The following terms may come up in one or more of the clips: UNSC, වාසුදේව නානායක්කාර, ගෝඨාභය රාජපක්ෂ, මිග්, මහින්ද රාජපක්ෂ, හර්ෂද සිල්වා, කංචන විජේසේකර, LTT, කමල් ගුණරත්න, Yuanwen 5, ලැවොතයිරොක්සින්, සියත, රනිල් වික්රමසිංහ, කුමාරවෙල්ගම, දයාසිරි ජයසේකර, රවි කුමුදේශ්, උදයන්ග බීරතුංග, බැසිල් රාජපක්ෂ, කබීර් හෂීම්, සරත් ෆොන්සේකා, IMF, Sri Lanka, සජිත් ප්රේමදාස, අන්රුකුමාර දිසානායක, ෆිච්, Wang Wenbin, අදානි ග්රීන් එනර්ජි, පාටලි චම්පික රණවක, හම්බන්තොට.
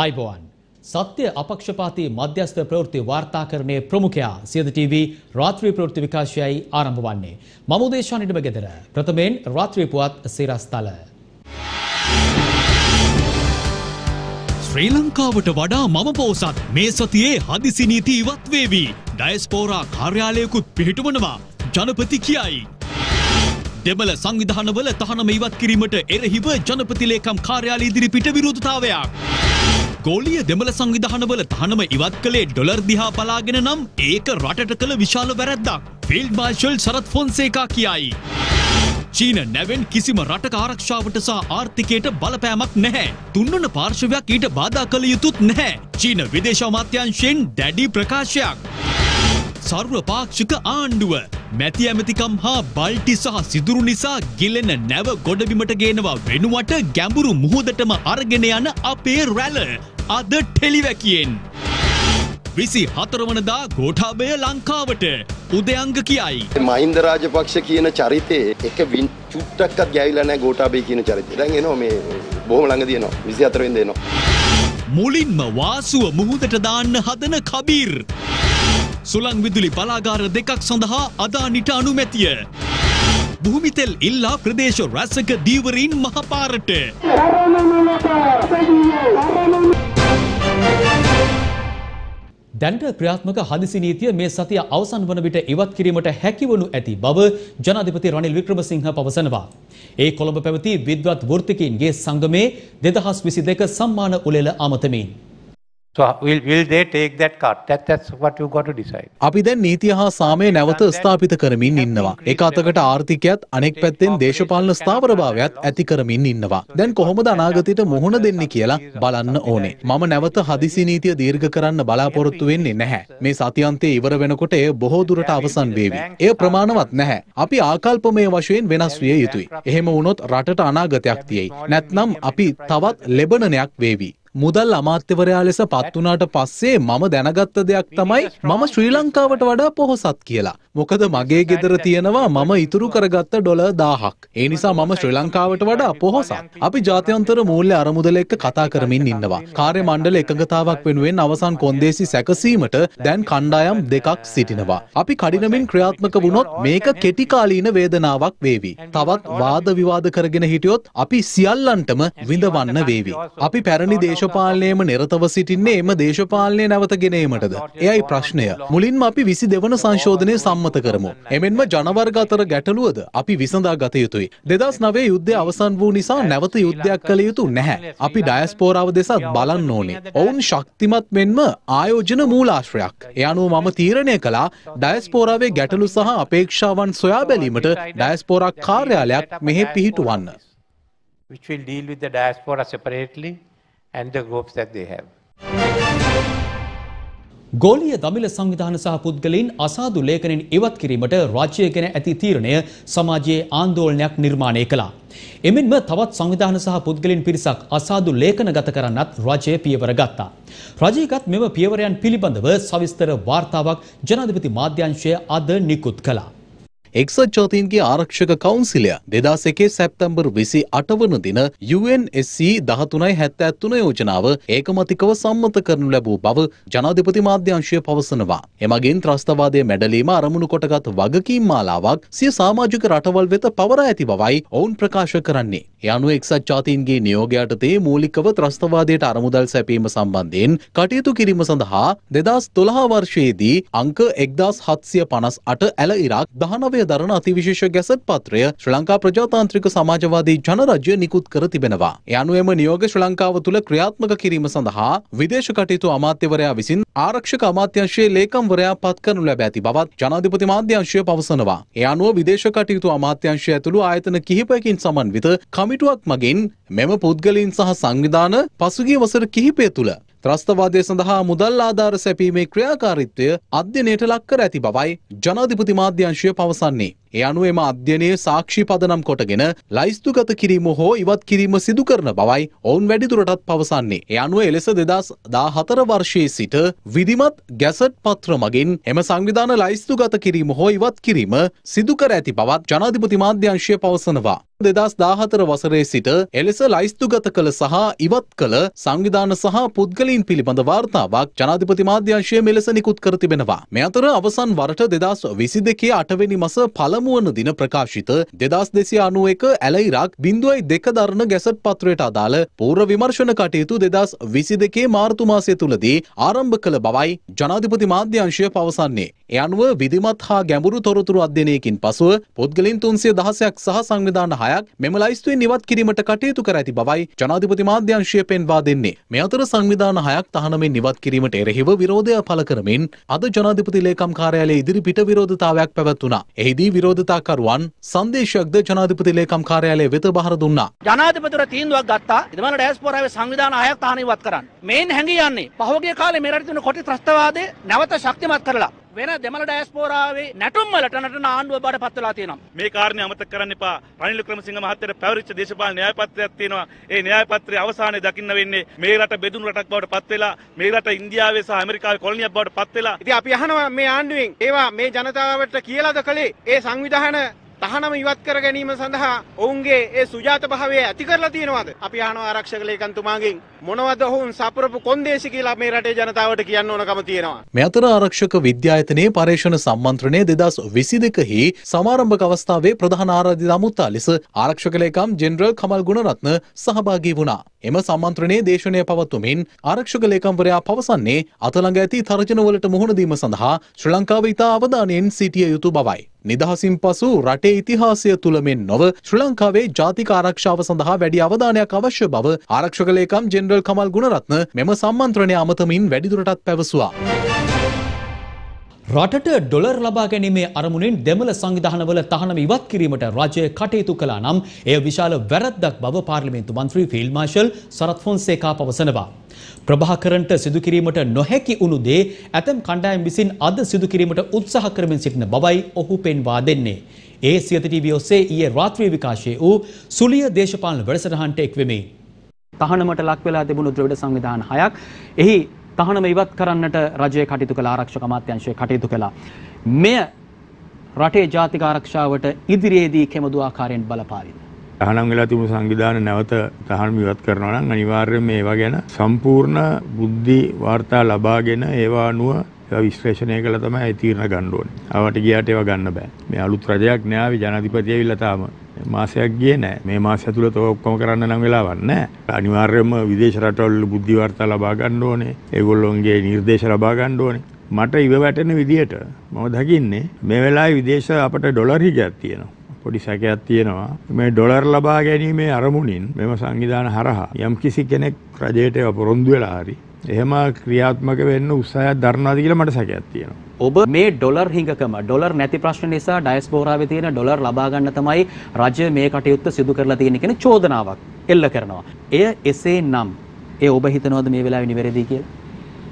ආයිබෝවන් සත්‍ය අපක්ෂපාතී මධ්‍යස්ථ ප්‍රවෘත්ති වාර්තාකරණයේ ප්‍රමුඛයා සියත ටීවී රාත්‍රී ප්‍රවෘත්ති විකාශයයි ආරම්භ වන්නේ මම උදේෂාන් ඉදම ගෙදර ප්‍රථමයෙන් රාත්‍රී පුවත් සිරස්තල ශ්‍රී ලංකාවට වඩා මම පොසත් මේ සතියේ හදිසි නීති ඉවත් වේවි ඩයස්පෝරා කාර්යාලයකුත් පිහිටවනවා ජනපති කියයි දෙමළ සංවිධානවල තහනම ඉවත් කිරීමට එරෙහිව ජනපති ලේකම් කාර්යාලය ඉදිරිපිට විරෝධතාවයක්. ගෝලීය දෙමළ සංවිධානවල තහනම ඉවත් කළේ ඩොලර් දිහා බලාගෙන නම් ඒක රටට කළ විශාල වැරැද්දක්. ෆීල්ඩ් මාර්ෂල් සරත් ෆොන්සේකා කියයි. චීන නැවෙන් කිසිම රටක ආරක්ෂාවට සහ ආර්ථිකයට බලපෑමක් නැහැ. තුන්වන පාර්ශවයක් ඊට බාධා කළ යුතුත් නැහැ. චීන විදේශ අමාත්‍යාංශයෙන් දැඩි ප්‍රකාශයක්. සර්වපාක්ෂික ආණ්ඩුව මැති ඇමතිකම් හා බල්ටි සහ සිදුරු නිසා ගිලෙන නැව ගොඩබිමට ගේනවා වෙනුවට ගැඹුරු මුහුදටම අරගෙන යන අපේ රැළ අද ටෙලිවැකියෙන් 24 වනදා ගෝඨාභය ලංකාවට උදයංග කියයි මහින්ද රාජපක්ෂ කියන චරිතේ එක චුට්ටක්වත් ගෑවිලා නැහැ ගෝඨාභය කියන චරිතේ. දැන් එනවා මේ බොහොම ළඟදී එනවා 24 වෙනිදා එනවා. මුලින්ම වාසුව මුහුදට දාන්න හදන කබීර් සුළං විදුලි බලාගාර දෙකක් සඳහා අදානිට අනුමැතිය. භූමිතෙල් ඉල්ලා ප්‍රදේශ රැසක දීවරීන් මහපාරට. දැන්ට ක්‍රියාත්මක හදිසි නීතිය මේ සතිය අවසන් වන විට ඉවත් කිරීමට හැකිවනු ඇති බව ජනාධිපති රනිල් වික්‍රමසිංහ පවසනවා. ඒ කොළඹ පැවති විද්වත් වෘත්තිකයින්ගේ සංගමේ 2022 සම්මාන උළෙල අමතමින්. So will they take that cut? That's what you got to decide. අපි දැන් නීතිය හා සාමය නැවත ස්ථාපිත කරමින් ඉන්නවා. එක අතකට ආර්ථිකයත් අනෙක් පැත්තෙන් දේශපාලන ස්ථාවරභාවයත් ඇති කරමින් ඉන්නවා. දැන් කොහොමද අනාගතයට මුහුණ දෙන්නේ කියලා බලන්න ඕනේ. මම නැවත හදිසි නීතිය දීර්ඝ කරන්න බලාපොරොත්තු වෙන්නේ නැහැ. මේ සතියන්තයේ ඉවර වෙනකොට එය බොහෝ දුරට අවසන් වේවි. එය ප්‍රමාණවත් නැහැ. අපි ආකල්පමය වශයෙන් වෙනස් විය යුතුයි. එහෙම වුණොත් රටට අනාගතයක් තියෙයි. නැත්නම් අපි තවත් ලැබණනයක් වේවි. මුදල් අමාත්‍යවරයා ලෙස පත් වුණාට පස්සේ මම දැනගත්ත දෙයක් තමයි මම ශ්‍රී ලංකාවට වඩා පොහොසත් කියලා. මොකද මගේ ගෙදර තියෙනවා මම ඉතුරු කරගත්ත ඩොලර් 1000ක්. ඒ නිසා මම ශ්‍රී ලංකාවට වඩා පොහොසත්. අපි ජාත්‍යන්තර මූල්‍ය අරමුදල එක්ක කතා කරමින් ඉන්නවා. කාර්ය මණ්ඩල එකඟතාවක් වෙනුවෙන් අවසන් කොන්දේසි සැකසීමට දැන් කණ්ඩායම් දෙකක් සිටිනවා. අපි කඩිනමින් ක්‍රියාත්මක වුණොත් මේක කෙටිකාලීන වේදනාවක් වේවි. තවත් වාද විවාද කරගෙන හිටියොත් අපි සියල්ලන්ටම විඳවන්න වේවි. අපි පැරණි දේශපාලනයේම නිරතව සිටින්නේ එම දේශපාලනය නැවත ගෙනීමටද? එයයි ප්‍රශ්නය. මුලින්ම අපි 22 වන සංශෝධනය සම්මත කරමු. එමෙන්ම ජනවර්ග අතර ගැටලුවද අපි විසඳා ගත යුතුයි. 2009 යුද්ධය අවසන් වූ නිසා නැවත යුද්ධයක් කළ යුතු නැහැ. අපි ඩයස්පෝරාව දෙසත් බලන්න ඕනේ. ඔවුන් ශක්තිමත් මෙන්ම ආයෝජන මූලාශ්‍රයක්. ඒ අනුව මම තීරණය කළා ඩයස්පෝරාවේ ගැටලු සහ අපේක්ෂාවන් සොයා බැලීමට ඩයස්පෝරා කාර්යාලයක් මෙහි පිහිටුවන්න. Which will deal with the diaspora separately. And the groups that they have. ගෝලීය දමිළ සංවිධාන සහ පුද්ගලයන් අසාදු ලේඛනයෙන් ඉවත් කිරීමට රාජ්‍ය ගැන ඇති තීරණය සමාජයේ ආందోලනයක් නිර්මාණය කළා. එමෙන්ම තවත් සංවිධාන සහ පුද්ගලයන් පිරිසක් අසාදු ලේඛනගත කරන්නත් රාජ්‍ය පියවර ගත්තා. රාජ්‍යගත මෙම පියවරයන් පිළිබඳව සවිස්තර වාර්තාවක් ජනාධිපති මාධ්‍යංශය අද නිකුත් කළා. එක්සත් ජාතීන්ගේ ආරක්ෂක කවුන්සිලය 2001 සැප්තැම්බර් 28 වන දින UNSC 1373 යෝජනාව ඒකමතිකව සම්මත කරනු ලැබූ බව ජනාධිපති මාධ්‍යංශය පවසනවා. එමගින් ත්‍රස්තවාදයේ මැඩලීම අරමුණු කොටගත් වගකීම් මාලාවක් සිය සමාජික රටවල් වෙත පවරා ඇති බවයි ඔවුන් ප්‍රකාශ කරන්නේ. ඒ අනුව එක්සත් ජාතීන්ගේ නියෝගයට තේ මූලිකව ත්‍රස්තවාදයට අරමුදල් සැපීම සම්බන්ධයෙන් කටයුතු කිරීම සඳහා 2012 වර්ෂයේදී අංක 1758 ඇල ඉරාක් 19 දරන අතිවිශේෂ ගැසට් පත්‍රය ශ්‍රී ලංකා ප්‍රජාතාන්ත්‍රික සමාජවාදී ජනරජය නිකුත් කර තිබෙනවා. ඒ අනුව එම නියෝග ශ්‍රී ලංකාව තුළ ක්‍රියාත්මක කිරීම සඳහා විදේශ කටයුතු අමාත්‍යවරයා විසින් ආරක්ෂක අමාත්‍යාංශයේ ලේකම්වරයා පත් කරනු ලැබ ඇති බවත් ජනාධිපති මාධ්‍යංශය පවසනවා. ඒ අනුව විදේශ කටයුතු අමාත්‍යංශය ඇතුළු ආයතන කිහිපයකින් සමන්විත කමිටුවක් මගින් මෙම පුද්ගලයන් සහ සංවිධාන පසුගිය වසර කිහිපය තුළ ත්‍රස්තවාදය සඳහා මුදල් ආධාර සැපීමේ ක්‍රියාකාරීත්වය අධ්‍යයනයට ලක් කර ඇති බවයි ජනාධිපති මාධ්‍යංශය පවසන්නේ. ඒ අනුව එම අධ්‍යයනයේ සාක්ෂි පදනම් කොටගෙන ලයිස්තුගත කිරීම හෝ ඉවත් කිරීම සිදු කරන බවයි ඔවුන් වැඩිදුරටත් පවසන්නේ. ඒ අනුව එලෙස 2014 වර්ෂයේ සිට විධිමත් ගැසට් පත්‍ර මගින් එම සංවිධාන ලයිස්තුගත කිරීම හෝ ඉවත් කිරීම සිදු කර ඇති බවත් ජනාධිපති මාධ්‍යංශය පවසනවා. 2014 වසරේ සිට එලෙස ලයිස්තුගත කළ සහ ඉවත් කළ සංවිධාන සහ පුද්ගලයන් පිළිබඳ වාර්තාවක් ජනාධිපති මාධ්‍යංශය මෙලෙස නිකුත් කර තිබෙනවා. මේ අතර අවසන් වරට 2022 8 වෙනි මාස පළමුවන දින ප්‍රකාශිත 2291 ඇලයිරක් 02 දරන ගැසට් පත්‍රයට අදාළ පූර්ව විමර්ශන කටයුතු 2022 මාර්තු මාසය තුලදී ආරම්භ කළ බවයි ජනාධිපති මාධ්‍යංශය පවසන්නේ. ඒ අනුව විධිමත් හා ගැඹුරු තොරතුරු අධ්‍යයනයකින් පසුව පුද්ගලයන් 316ක් සහ සංවිධාන 6ක් මෙම ලයිස්තුවෙන් ඉවත් කිරීමට කටයුතු කර ඇති බවයි ජනාධිපති මාධ්‍යංශය පෙන්වා දෙන්නේ. මේ අතර සංවිධාන 6ක් තහනමෙන් ඉවත් කිරීමට එරෙහිව විරෝධය පළ කරමින් අද ජනාධිපති ලේකම් කාර්යාලයේ ඉදිරිපිට විරෝධතාවයක් පැවැත්වුණා. එහිදී විරෝධතාකරුවන් සංදේශයක්ද ජනාධිපති ලේකම් කාර්යාලය වෙත බහර දුන්නා. ජනාධිපතිතුමා තීන්දුවක් ගත්තා. ඉදමන ඩයස්පෝරාවේ සංවිධාන 6ක් තහනම් ඉවත් කරන්න. මේන් හැංගී යන්නේ පහුගිය කාලේ මේ රටේ තියෙන කොටි ත්‍රස්තවාදය නැවත ශක්තිමත් කරලා වෙන දෙමළ ඩයස්පෝරාවේ නැටුම් වලට නටන ආණ්ඩුව බාරපත් වෙලා තියෙනවා. මේ කාරණේ අමතක කරන්න එපා. රනිල් වික්‍රමසිංහ මහත්තයාට පැවරිච්ච දේශපාලන න්‍යාය පත්‍රයක් තියෙනවා. ඒ න්‍යාය පත්‍රයේ අවසානයේ දකින්න වෙන්නේ මේ රට බෙදුණු රටක් බවට පත් වෙලා මේ රට ඉන්දියාවේ සහ ඇමරිකාවේ කොලොනියක් බවට පත් වෙලා. ඉතින් අපි අහනවා මේ ආණ්ඩුවෙන් ඒවා මේ ජනතාවට කියලාද කලේ ඒ සංවිධාන තහනම ඉවත් කර ගැනීම සඳහා ඔවුන්ගේ ඒ සුජාත භාවය ඇති කරලා තියෙනවද? අපි අහනවා ආරක්ෂක ලේකම්තුමාගෙන් මොනවද ඔවුන් සපුරපු කොන්දේසි කියලා මේ රටේ ජනතාවට කියන්න ඕනකම තියෙනවා. මේ අතර ආරක්ෂක විද්‍යායතනයේ පරේක්ෂණ සම්මන්ත්‍රණය 2022 හි සමාරම්භක අවස්ථාවේ ප්‍රධාන ආරාධිත අමුත්තා ලෙස ආරක්ෂක ලේකම් ජෙනරල් කමල් ගුණරත්න සහභාගී වුණා. එම සම්මන්ත්‍රණයේ දේශනය පවත්වමින් ආරක්ෂක ලේකම්වරයා පවසන්නේ අතළඟ ඇති තර්ජනවලට මුහුණ දීම සඳහා ශ්‍රී ලංකාව ඉතා අවධානයෙන් සිටිය යුතු බවයි. නිදහසින් පසු රටේ ඉතිහාසය තුල මෙන් නොව ශ්‍රී ලංකාවේ ජාතික ආරක්ෂාව සඳහා වැඩි අවධානයක් අවශ්‍ය බව ආරක්ෂක ලේකම් ජෙනරල් කමල් ගුණරත්න මෙම සම්මන්ත්‍රණය අමතමින් වැඩිදුරටත් පැවසුවා. රටට ඩොලර් ලබා ගැනීමේ අරමුණෙන් දෙමළ සංවිධානවල තහනම ඉවත් කිරීමට රජය කටයුතු කළා නම් එය විශාල වැරැද්දක් බව පාර්ලිමේන්තු මන්ත්‍රී ෆීල්ඩ් මාෂල් සරත් ෆොන්සේකා පවසනවා. ප්‍රභාකරන්ට සිදු කිරීමට නොහැකි වුණු දේ ඇතම් කණ්ඩායම් විසින් අද සිදු කිරීමට උත්සාහ කරමින් සිටින බවයි ඔහු පෙන්වා දෙන්නේ. ඒ සියත ටීවී ඔස්සේ ඊයේ රාත්‍රියේ විකාශය වූ සුලිය දේශපාලන වැඩසටහනට එක්වෙමි. තහනමට ලක් වෙලා තිබුණු ද්‍රවිඩ සංවිධාන 6ක් එහි තහනම ඉවත් කරන්නට රජය කටයුතු කළ ආරක්ෂක අමාත්‍යාංශය කටයුතු කළා. මෙය රටේ ජාතික ආරක්ෂාවට ඉදිරියේදී කෙමදු ආකාරයෙන් බලපාවිද. තහනම් වෙලා තිබුණු සංවිධාන නැවත තහනම් ඉවත් කරනවා නම් අනිවාර්යයෙන්ම ඒවා ගැන සම්පූර්ණ බුද්ධි වාර්තා ලබාගෙන ඒවා අනුව විශ්ලේෂණය කළා තමයි ඒ තීරණ ගන්න ඕනේ. ආවට ගියාට ඒවා ගන්න බෑ. මේ අලුත් රජයක් න්‍යාවි ජනාධිපති ඇවිල්ලා තාම මාසයක් ගියේ නෑ. මේ මාසය තුල තව ඔක්කොම කරන්න නම් වෙලාවක් නෑ. අනිවාර්යයෙන්ම විදේශ රටවල බුද්ධි වාර්තා ලබා ගන්න ඕනේ. ඒගොල්ලොන්ගේ නිර්දේශ ලබා ගන්න ඕනේ. මට ඉව වැටෙන විදියට මම දකින්නේ මේ වෙලාවේ විදේශ අපට ඩොලර් හිගයක් තියෙනවා. පොඩි සැකයක් තියෙනවා. මේ ඩොලර් ලබා ගැනීමේ අරමුණින් මෙම සංවිධාන හරහා යම්කිසි කෙනෙක් රජයට පොරොන්දු වෙලා හරි එහෙම ක්‍රියාත්මක වෙන්න උත්සාහයක් දරනවාද කියලා මට සැකයක් තියෙනවා. ඔබ මේ ඩොලර් හිඟකම ඩොලර් නැති ප්‍රශ්න නිසා ඩයස්පෝරාවේ තියෙන ඩොලර් ලබා ගන්න තමයි රජය මේ කටයුත්ත සිදු කරලා තියෙන කියන චෝදනාවක් එල්ල කරනවා. එය එසේ නම් ඒ ඔබ හිතනවාද මේ වෙලාවේ නිවැරදි කියලා?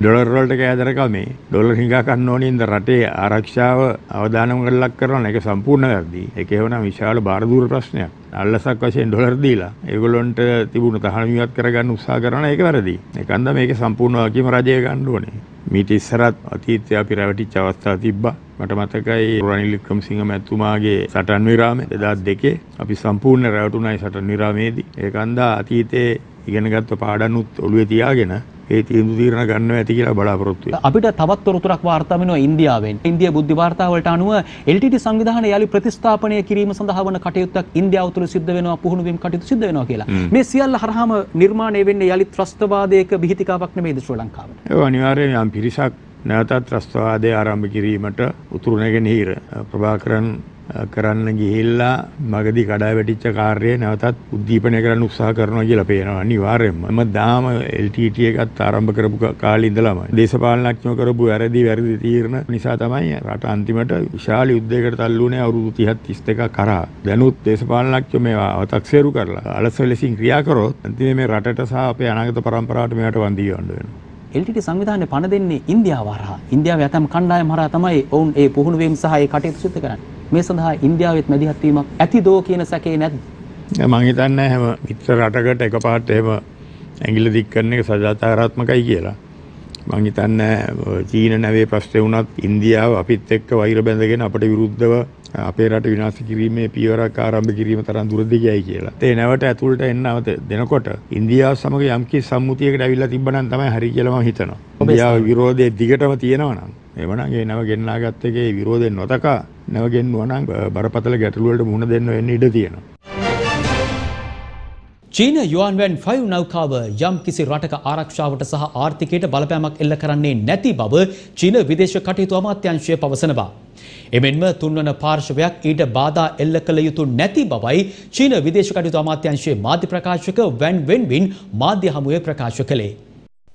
ඩොලර් වලට කෑදරකම මේ ඩොලර් හිඟා ගන්න ඕනේ ඉඳ රටේ ආරක්ෂාව අවදානම් කරලා කරනවා නේද? ඒක සම්පූර්ණ වැරදි. ඒක එහෙමනම් විශාල බාරදූර ප්‍රශ්නයක්. අල්ලසක් වශයෙන් ඩොලර් දීලා ඒගොල්ලොන්ට තිබුණු තහනම් ඉවත් කරගන්න උත්සාහ කරනවා ඒක වැරදි. ඒකන්ද මේක සම්පූර්ණ වගකීම රජය ගන්න ඕනේ. මීට ඉස්සරත් අතීතයේ අපි රැවටිච්ච අවස්ථා තිබ්බා. මට මතකයි රනිල් වික්‍රමසිංහ මැතිතුමාගේ සටන් විරාමය 2002 අපි සම්පූර්ණ රැවටුණයි සටන් විරාමයේදී. ඒකන්දා අතීතයේ ඉගෙනගත්තු පාඩම්නුත් ඔළුවේ තියාගෙන ඒ තීන්දුව తీරන ගන්නවා ඇති කියලා බලාපොරොත්තු වෙනවා. අපිට තවත් තොරතුරක් වාර්තා වෙනවා ඉන්දියාවෙන්. ඉන්දියා බුද්ධි වාර්තා වලට අනුව LTT සංවිධානය යාලි ප්‍රතිස්ථාපනය කිරීම සඳහා වන කටයුත්තක් ඉන්දියාව තුළ සිද්ධ වෙනවා පුහුණු වීම කටයුතු සිද්ධ වෙනවා කියලා. මේ සියල්ල හරහාම නිර්මාණය වෙන්නේ යාලි ත්‍රස්තවාදයක බිහිතිකාවක් නෙමෙයිද ශ්‍රී ලංකාවට? ඒ අනිවාර්යයෙන්ම යම් පිරිසක් නැවතත් ත්‍රස්තවාදය ආරම්භ කිරීමට උතුරු නැගෙන හිර ප්‍රභාකරන් කරන්න ගිහිල්ලා මගදී කඩා වැටිච්ච කාර්යය නැවතත් උද්දීපනය කරන්න උත්සාහ කරනවා කියලා පේනවා අනිවාර්යයෙන්ම. මම දාම LTT එකත් ආරම්භ කරපු කාලේ ඉඳලම දේශපාලනඥයෝ කරපු වැරදි තීරණ නිසා තමයි රට අන්තිමට විශාල යුද්ධයකට තල්ලු වුණේ අවුරුදු 30 31 කරා. දැනුත් දේශපාලනඥයෝ මේවා අව탁සේරු කරලා අලසලෙසින් ක්‍රියා කරොත් අන්තිමේ මේ රටට සහ අපේ අනාගත පරම්පරාවට මේකට වන්දි යවන්න වෙනවා. LTT සංවිධානය පණ දෙන්නේ ඉන්දියාව හරහා. ඉන්දියාවේ ඇතම් කණ්ඩායම් හරහා තමයි ඔවුන් ඒ පුහුණුවීම් සහ ඒ කටයුතු සිදු කරන්නේ. මේ සඳහා ඉන්දියාවෙත් මැදිහත්වීමක් ඇතිදෝ කියන සැකේ නැද්ද? මම හිතන්නේ හැම විතර රටකට එකපාරට එහෙම ඇඟිල්ල දික් කරන එක සදාචාරාත්මකයි කියලා. මම හිතන්නේ චීන නැවේ ප්‍රශ්නේ වුණත් ඉන්දියාව අපිත් එක්ක වෛර බැඳගෙන අපට විරුද්ධව අපේ රට විනාශ කිරීමේ පියවරක් ආරම්භ කිරීම තරම් දුරදි ගියයි කියලා. ඒ නැවට ඇතුළට එන්නවත දෙනකොට ඉන්දියාව සමග යම්කි සම්මුතියකට ඇවිල්ලා තිබ්බනම් තමයි හරි කියලා මම හිතනවා. ඉන්දියාව විරෝධයේ දිගටම තියෙනවා නම් එවනම් ඒ නැව ගෙන්නාගත් එකේ විරෝධයෙන් නොතකා නැව ගෙන්නුවා නම් බරපතල ගැටලු වලට මුහුණ දෙන්න වෙන්න ඉඩ තියෙනවා. China Yuanwen 5 Naukawa Yam Kisi Rataka Arakshavata Saha Arthiketa Balapamak Elakarane Nati Baba China Videsha Katitu Amatyanshya Pavasanaba. Emenma Tunwana Parshavayak Ida Bada Elakala Yutu Nati Babai China Videsha Katitu Amatyanshya Madhya Prakashaka Wen Winwin Madhya Hamuya Prakashakale.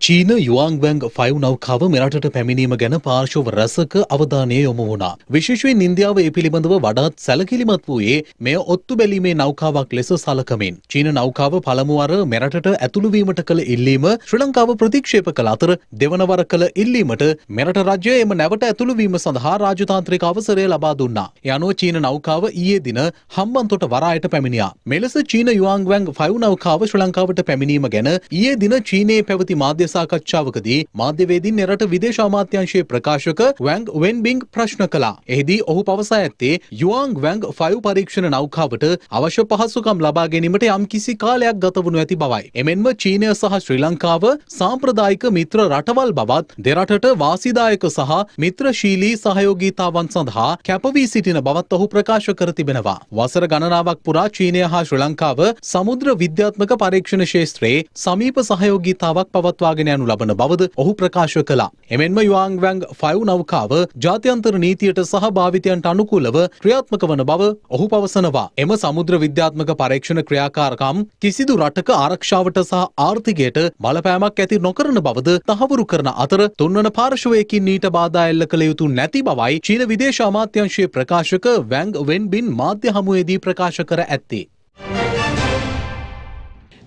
China Yuanwen 5 Naukawa Meratata පැමිණීම ගැන පාර්ශව රසක අවධානය යොමු වුණා. විශේෂයෙන් ඉන්දියාව ඒ පිළිබඳව වඩාත් සැලකිලිමත් වූයේ මෙය ඔත්තු බැලීමේ නෞකාවක් ලෙස සලකමින්. චීන නෞකාව පළමු වර මෙරටට ඇතුළු වීමට කළ ඉල්ලීම ශ්‍රී ලංකාව ප්‍රතික්ෂේප කළ අතර දෙවන වර කළ ඉල්ලීමට මෙරට රාජ්‍යය එම නැවට ඇතුළු වීම සඳහා රාජතාන්ත්‍රික අවසරය ලබා දුන්නා. ඒ අනුව චීන නෞකාව ඊයේ දින හම්බන්තොට වරායට පැමිණියා. මෙලෙස චීන Yuanwen 5 නෞකාව ශ්‍රී ලංකාවට පැමිණීම ගැන ඊයේ දින චීනයේ පැවති මාධ්‍ය සාකච්ඡාවකදී මාධ්‍යවේදීන් එරට විදේශ අමාත්‍යාංශයේ ප්‍රකාශක Wang Wenbing ප්‍රශ්න කළා. එෙහිදී ඔහු පවසා ඇත්තේ Yuanwen 5 පරීක්ෂණ නෞකාවට අවශ්‍ය පහසුකම් ලබා ගැනීමට යම්කිසි කාලයක් ගත වුණු ඇති බවයි. එමෙන්ම චීනය සහ ශ්‍රී ලංකාව සාම්ප්‍රදායික මිත්‍ර රටවල් බවත් දෙරටට වාසිදායක සහ මිත්‍රශීලී සහයෝගීතාවන් සඳහා කැප වී සිටින බවත් ඔහු ප්‍රකාශ කර තිබෙනවා. වසර ගණනාවක් පුරා චීනය හා ශ්‍රී ලංකාව සමුද්‍ර විද්‍යාත්මක පරීක්ෂණ ක්ෂේත්‍රයේ සමීප සහයෝගීතාවක් පවත්වාගෙන යනු ලබන බවද ඔහු ප්‍රකාශ කළා. එමෙන්ම Yuanwen 5 නෞකාව ජාත්‍යන්තර නීතියට සහ භාවිතයන්ට අනුකූලව ක්‍රියාත්මක වන බව ඔහු පවසනවා. එම සමුද්‍ර විද්‍යාත්මක පරීක්ෂණ ක්‍රියාකාරකම් කිසිදු රටක ආරක්ෂාවට සහ ආර්ථිකයට බලපෑමක් ඇති නොකරන බවද තහවුරු කරන අතර තුන්වන පාර්ශවයකින් ඊට බාධා එල්ල කළ යුතු නැති බවයි චීන විදේශ අමාත්‍යාංශයේ ප්‍රකාශක Wang Wenbin මාධ්‍ය හමුවේදී ප්‍රකාශ කර ඇත්තේ.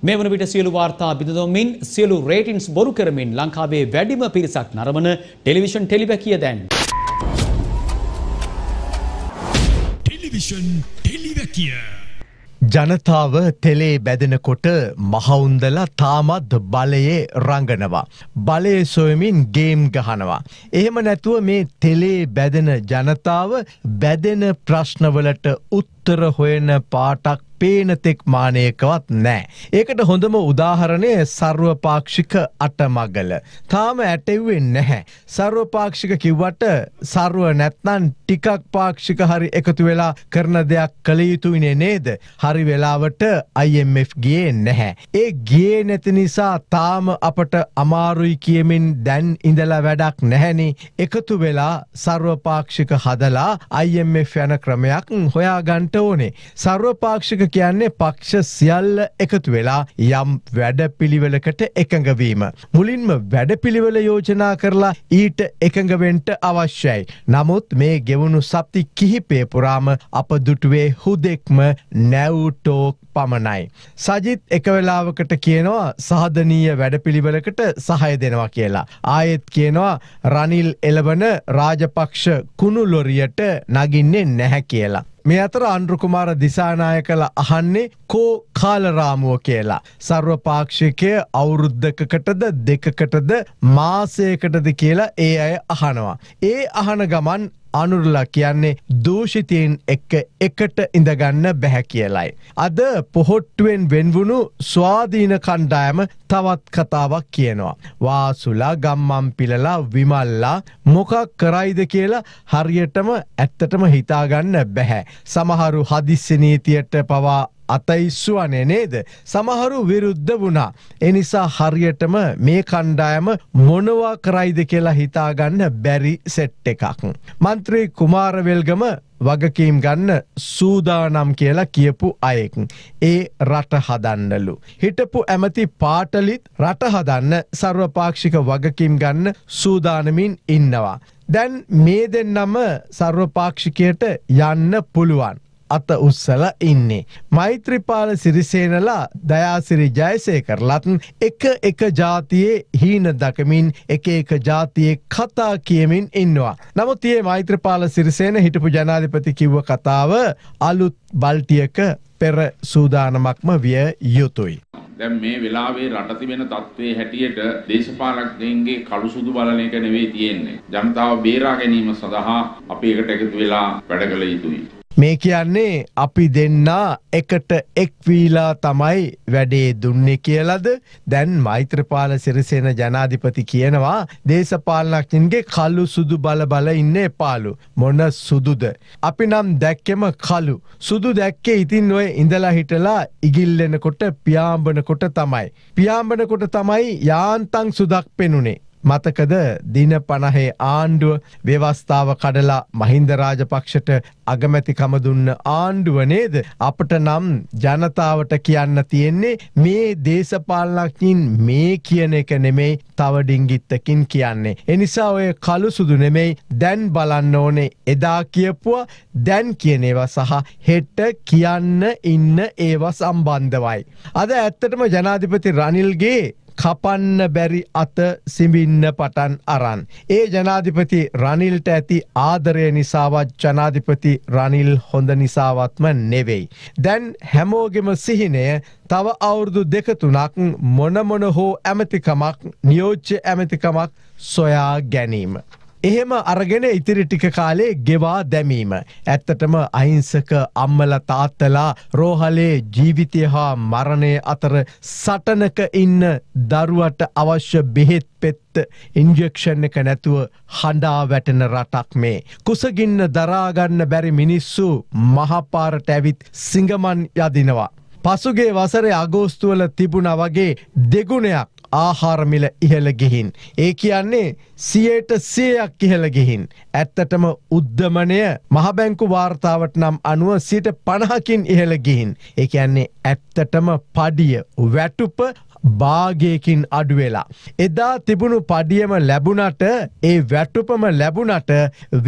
මේ වන විට සියලු වාර්තා බිඳදොමින් සියලු රේටින්ස් බොරු කරමින් ලංකාවේ වැඩිම පිරිසක් නරඹන ටෙලිවිෂන් ටෙලිවැකිය දැන් ටෙලිවිෂන් ටෙලිවැකිය ජනතාව තෙලේ බැදෙනකොට මහවුන්දලා තාමත් බලයේ රඟනවා. බලයේ සොයමින් ගේම් ගහනවා. එහෙම නැතුව මේ තෙලේ බැදෙන ජනතාව බැදෙන ප්‍රශ්නවලට උත්තර හොයන පාටක් පේනතෙක් මානයකවත් නෑ. ඒකට හොඳම උදාහරණය සර්වපාක්ෂික අටමගල. තාම ඇටෙව්වේ නැහැ. සර්වපාක්ෂික කිව්වට සර්ව නැත්නම් ටිකක් පාක්ෂික හරි එකතු වෙලා කරන දෙයක් කළ යුතුයිනේ නේද? හරි වෙලාවට IMF ගියේ නැහැ. ඒ ගියේ නැති නිසා තාම අපට අමාරුයි කියමින් දැන් ඉඳලා වැඩක් නැහැනේ. එකතු වෙලා සර්වපාක්ෂික හදලා IMF යන ක්‍රමයක් හොයාගන්න ඕනේ. සර්වපාක්ෂික කියන්නේ පක්ෂ සියල්ල එකතු වෙලා යම් වැඩපිළිවෙලකට එකඟ වීම. මුලින්ම වැඩපිළිවෙල යෝජනා කරලා ඊට එකඟ වෙන්න අවශ්‍යයි. නමුත් මේ ගෙවුණු සති කිහිපය පුරාම අප දුටුවේ හුදෙක්ම නැව් ටෝක් පමණයි. සජිත් එක වෙලාවකට කියනවා සාධනීය වැඩපිළිවෙලකට සහාය දෙනවා කියලා. ආයෙත් කියනවා රනිල් එළවන රාජපක්ෂ කුණු ලොරියට නගින්නේ නැහැ කියලා. මේ අතර අන්රුකුමාර දිසානායකල අහන්නේ කෝ කාලරාමුව කියලා. සර්වපාක්ෂිකය අවුරුද්දකකටද දෙකකටද මාසයකටද කියලා ඒ අය අහනවා. ඒ අහන ගමන් අනුරලා කියන්නේ දූෂිතයින් එකට ඉඳගන්න බැහැ කියලයි. අද පොහොට්ටුවෙන් වෙන්වුණු ස්වාධීන කණ්ඩායම තවත් කතාවක් කියනවා. වාසුලා ගම්මන්පිලලා විමල්ලා මොකක් කරයිද කියලා හරියටම ඇත්තටම හිතාගන්න බැහැ. සමහරු හදිස්සි නීතියට පවා අතයිස්සුවනේ නේද? සමහරු විරුද්ධ වුණා. එනිසා හරියටම මේ කණ්ඩායම මොනවා කරයිද කියලා හිතාගන්න බැරි සෙට් එකක්. මන්ත්‍රී කුමාරවෙල්ගම වගකීම් ගන්න සූදානම් කියලා කියපු අයෙක්. ඒ රට හදන්නලු. හිටපු ඇමති පාටලිත් රට හදන්න සර්වපාක්ෂික වගකීම් ගන්න සූදානමින් ඉන්නවා. දැන් මේ දෙන්නම සර්වපාක්ෂිකයට යන්න පුළුවන්. අත උස්සලා ඉන්නේ. මෛත්‍රීපාල සිරිසේනලා දයාසිරි ජයසේකරලත් එක ජාතියේ හීන දකමින් එක ජාතියේ කතා කියමින් ඉන්නවා. නමුත් මේ මෛත්‍රීපාල සිරිසේන හිටපු ජනාධිපති කිව්ව කතාව අලුත් බල්ටියක පෙර සූදානමක්ම විය යුතුයි. දැන් මේ වෙලාවේ රට තිබෙන තත්ත්වයේ හැටියට දේශපාලකයන්ගේ කළු සුදු බලන එක නෙවෙයි තියෙන්නේ. ජනතාව බේරා ගැනීම සඳහා අපි එකට එකතු වෙලා වැඩ කළ යුතුයි. මේ කියන්නේ අපි දෙන්නා එකට එක් වීලා තමයි වැඩේ දුන්නේ කියලාද? දැන් මෛත්‍රීපාල සිරිසේන ජනාධිපති කියනවා දේශපාලනඥයන්ගේ කළු සුදු බල ඉන්න එපාලු. මොන සුදුද? අපි නම් දැක්කෙම කළු. සුදු දැක්කේ ඉතින් ඔය ඉඳලා හිටලා ඉගිල්ලෙනකොට පියාඹනකොට තමයි. පියාඹනකොට තමයි යාන්තම් සුදක් පෙනුනේ. මතකද දින 50 ආණ්ඩුව ව්‍යවස්ථාව කඩලා මහින්ද රාජපක්ෂට අගමැතිකම දුන්න ආණ්ඩුව නේද? අපට නම් ජනතාවට කියන්න තියෙන්නේ මේ දේශපාලනඥයින් මේ කියන එක නෙමෙයි, තව ඩිංගිත්තකින් කියන්නේ. ඒ නිසා ඔය කළු සුදු නෙමෙයි, දැන් බලන්න ඕනේ එදා කියපුවා, දැන් කියන ඒවා සහ හෙට කියන්න ඉන්න ඒවා සම්බන්ධවයි. අද ඇත්තටම ජනාධිපති රනිල්ගේ කපන්න බැරි අත සිඹින්න පටන් අරන්. ඒ ජනාධිපති රනිල්ට ඇති ආදරය නිසාවත් ජනාධිපති රනිල් හොඳ නිසාවත්ම නෙවෙයි. දැන් හැමෝගෙම සිහිනය තව අවුරුදු 2-3ක් මොන හෝ ඇමතිකමක් නියෝජ්‍ය ඇමතිකමක් සොයා ගැනීම. එහෙම අරගෙන ඉතිරි ටික කාලේ ගෙවා දැමීම. ඇත්තටම අහිංසක අම්මලා තාත්තලා රෝහලේ ජීවිතය හා මරණය අතර සටනක ඉන්න දරුවට අවශ්‍ය බෙහෙත් පෙත්ත ඉන්ජෙක්ෂන් එක නැතුව හඬා වැටෙන රටක් මේ. කුසගින්න දරා ගන්න බැරි මිනිස්සු මහපාරට ඇවිත් සිඟමන් යදිනවා. පසුගිය වසරේ අගෝස්තුවල තිබුණා වගේ දෙගුණයක් ආහාරමිල ඉහළ ගිහින්. ඒ කියන්නේ 100% ඉහළ ගිහින්. ඇත්තටම උද්දමනය මහබැංකු වාර්තාවට නම් 90%කින් ඉහළ ගිහින්. ඒ කියන්නේ ඇත්තටම පඩිය වැටුප භාගයකින් අඩු වෙලා. එදා තිබුණු පඩියම ලැබුණට ඒ වැටුපම ලැබුණට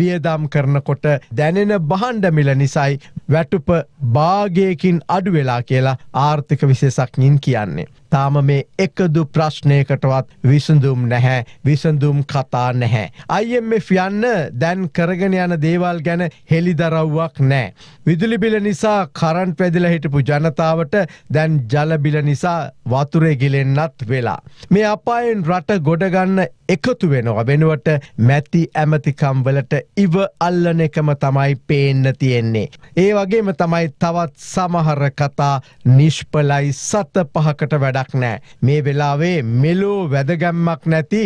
වියදම් කරනකොට දැනෙන භාණ්ඩ මිල නිසායි වැටුප භාගයකින් අඩු වෙලා කියලා ආර්ථික විශේෂඥයින් කියන්නේ. තාම මේ එකදු ප්‍රශ්නයකටවත් විසඳුම් නැහැ, විසඳුම් කතා නැහැ. IMF යන්න දැන් කරගෙන යන දේවල් ගැන හෙලිදරව්වක් නැහැ. විදුලි බිල නිසා කරන්ට් වැදිලා හිටපු ජනතාවට දැන් ජල බිල නිසා වතුරේ ගිලෙන්නත් වෙලා. මේ අපායෙන් රට ගොඩ ගන්න එකතු වෙනවා වෙනුවට මැති ඇමතිකම් වලට ඉව අල්ලන එකම තමයි පේන්න තියෙන්නේ. ඒ වගේම තමයි තවත් සමහර කතා නිෂ්පලයි, සත පහකට වැඩක් නැහැ. මේ වෙලාවේ මෙලෝ වැදගැම්මක් නැති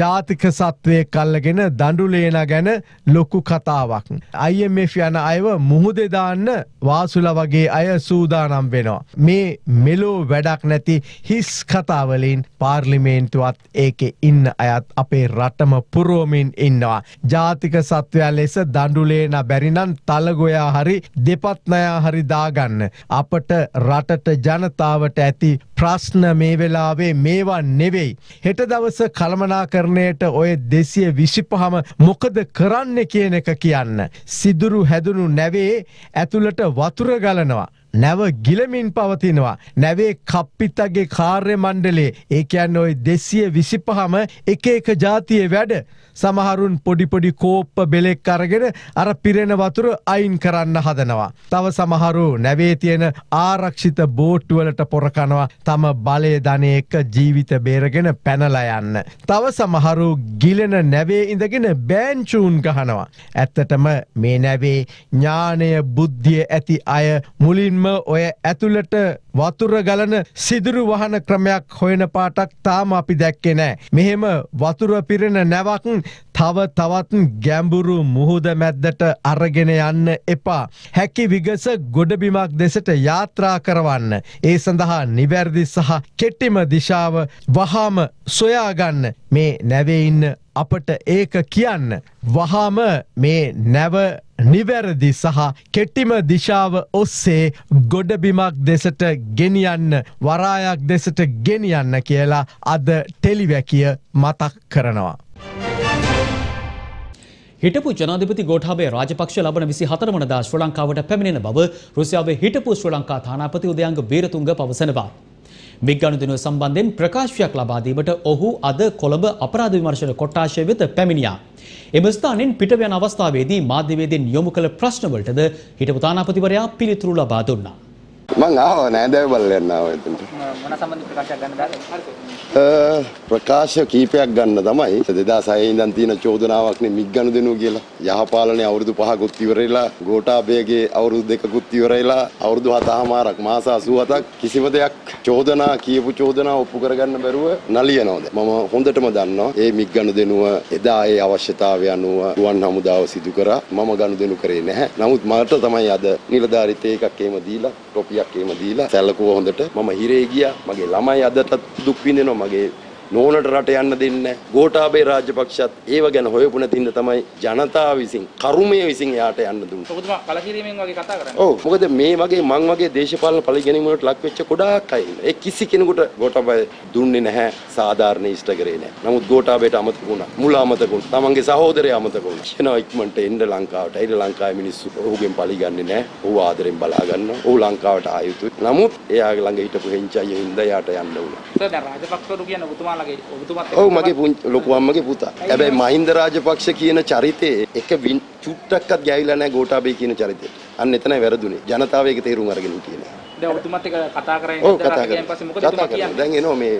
ජාතික සත්වයේ කල්ලගෙන දඬුලේන ගැන ලොකු කතාවක්. IMF යන අයව මුහුදේ දාන්න වාසුල වගේ අය සූදානම් වෙනවා. මේ මෙලෝ වැඩක් නැති හිස් කතා වලින් පාර්ලිමේන්තුවත් ඒකේ ඉන්න අය අපේ රටම පුරෝමින් ඉන්නවා. ජාතික සත්වයා ලෙස දඬුලේන බැරිනම් තලගොයා හරි දෙපත්නයා හරි දාගන්න. අපට රටට ජනතාවට ඇති ප්‍රශ්න මේ වෙලාවේ මේවා නෙවෙයි. හෙට දවස කළමනාකරණයට ඔය 225ම මොකද කරන්න කියන එක කියන්න. සිදුරු හැදුණු නැවේ ඇතුළට වතුර ගලනවා. නැව ගිලමින් පවතිනවා. නැවේ කප්පිතගේ කාර්ය මණ්ඩලයේ ඒ කියන්නේ ඔය 225ම එක ජාතියේ වැඩ. සමහරුන් පොඩි කෝප්ප බෙලෙක් අරගෙන අර පිරෙන වතුර අයින් කරන්න හදනවා. තව සමහරු නැවේ තියෙන ආරක්ෂිත බෝට්ටු වලට පොර කනවා. තම බලයේ ධන එක ජීවිත බේරගෙන පැනලා යන්න. තව සමහරු ගිලෙන නැවේ ඉඳගෙන බෑන්චූන් ගහනවා. ඇත්තටම මේ නැවේ ඥානය බුද්ධිය ඇති අය මුලින් ඔය ඇතුළට වතුර ගලන සිදුරු වහන ක්‍රමයක් හොයන පාටක් තාම අපි දැක්කේ නැහැ. මෙහෙම වතුර පිරෙන නැවක් තවත් ගැඹුරු මුහුද මැද්දට අරගෙන යන්න එපා. හැකි විගස ගොඩබිමක් දෙසට යාත්‍රා කරවන්න. ඒ සඳහා නිවැරදි සහ කෙටිම දිශාව වහාම සොයා ගන්න. මේ නැවේ ඉන්න අපට ඒක කියන්න. වහාම මේ නැව නිවැරදි සහ කෙටිම දිශාව ඔස්සේ ගොඩබිමක් දෙසට ගෙනියන්න, වරායක් දෙසට ගෙනියන්න කියලා අද ටෙලිවැකිය මතක් කරනවා. හිටපු ජනාධිපති ගෝඨාභය රාජපක්ෂ ලබන 24 වනදා ශ්‍රී ලංකාවට පැමිණෙන බව රුසියාවේ හිටපු ශ්‍රී ලංකා තානාපති උදයන්ග බීරතුංග පවසනවා. මිග් ගනුදෙනුව සම්බන්ධයෙන් ප්‍රකාශයක් ලබා දීමට ඔහු අද කොළඹ අපරාධ විමර්ශන කොට්ටාශය වෙත පැමිණියා. එම ස්ථානෙන් පිටව යන අවස්ථාවේදී මාධ්‍යවේදීන් යොමු කළ ප්‍රශ්න වලටද හිටපු තානාපතිවරයා පිළිතුරු ලබා දුන්නා. මම ආව නෑ දැන් බලන්න ආවා එතනට. මොන සම්බන්ධ ප්‍රකාශයක් ගන්න දාලා? ප්‍රකාශ කීපයක් ගන්න තමයි 2006 ඉඳන් තියෙන චෝදනාවක් නේ මිග් ගනුදෙනුව කියලා. යහපාලනයේ අවුරුදු 5කුත් ඉවරයිලා, ගෝඨාභයගේ අවුරුදු 2කුත් ඉවරයිලා, අවුරුදු 7මාරක් මාස 87ක් කිසිම දෙයක් චෝදනා කියපු චෝදනා ඔප්පු කරගන්න බැරුව නලියනවාද? මම හොඳටම දන්නවා මේ මිග් ගනුදෙනුව එදා ඒ අවශ්‍යතාවය අනුව ගුවන් හමුදාව සිදු කරා. මම ගනුදෙනු කරේ නැහැ. නමුත් මට තමයි අද නිලධාරීත්වය එකක් එහෙම දීලා ටොපිය කේම දීලා සැලකුව හොඳට මම හිරේ ගියා මගේ ළමයි අදටත් දුක් විඳිනවා මගේ නෝනට රට යන්න දෙන්නේ ගෝඨාභය රාජපක්ෂත් ඒව ගැන හොයපු නැතිඳ තමයි ජනතාව විසින් කරුමේ විසින් එයාට යන්න දුන්නේ. ඔබතුමා කලකිරීමෙන් වගේ කතා කරන්නේ. ඔව් මොකද මේ වගේ මං වගේ දේශපාලන පරිගැනීම් වලට ලක් වෙච්ච ගොඩාක් අය ඉන්නවා. ඒ කිසි කෙනෙකුට ගෝඨාභය දුන්නේ නැහැ සාධාරණ ඉෂ්ට කරේ නැහැ. නමුත් ගෝඨාභයට අමතක වුණා. මුල අමතක වුණා. තමන්ගේ සහෝදරයා අමතක වුණා. එනවා ඉක්මනට එන්න ලංකාවට. ඒ ලංකාවේ මිනිස්සු ඔහුගෙන් පරිගන්නේ නැහැ. ඔහු ආදරෙන් බලා ගන්නවා. ඔහු ලංකාවට ආ යුතුයි. නමුත් එයාගේ ළඟ හිටපු හෙන්චයිය හින්දා එයාට යන්න වුණා. සර් දැන් රාජපක්ෂවරු කියන ඔබතුමා ඔව් මගේ ලොකු අම්මගේ පුතා. හැබැයි මහින්ද රාජපක්ෂ කියන චරිතේ එක චුට්ටක්වත් ගෑවිලා නැහැ ගෝඨාභය කියන චරිතේ. අන්න එතනයි වැරදුනේ. ජනතාව ඒක තේරුම් අරගෙන හිටියේ නැහැ. දැන් ඔබතුමාත් එක කතා කරගෙන ඉඳලා ගියන් පස්සේ මොකද ඔබතුමා කියන්නේ? දැන් එනවා මේ